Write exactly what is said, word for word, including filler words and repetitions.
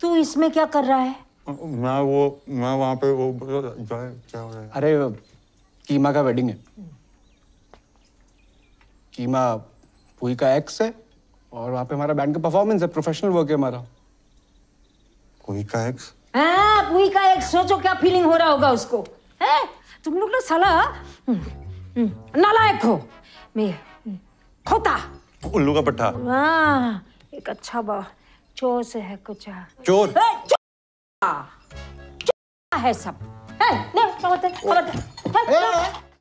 तू इसमें क्या कर रहा है? मैं वो मैं वहाँ पे वो क्या हो रहा है? अरे कीमा का वेडिंग है। कीमा पुई का एक्स है और वहाँ पे हमारा बैंड का परफॉर्मेंस है, प्रोफेशनल वर्क है हमारा। पुई का एक्स? हाँ, पुई का एक्स। सोचो क्या फीलिंग हो रहा होगा उसको। है तुम लोग ना साला नालायक हो। मैं खोता उल्लू का पट्टा। हाँ एक अच्छा बा चोर से है कुछ चोर है सब है। नहीं, नहीं, नहीं, नहीं, नहीं, नहीं, नहीं, नहीं, नहीं।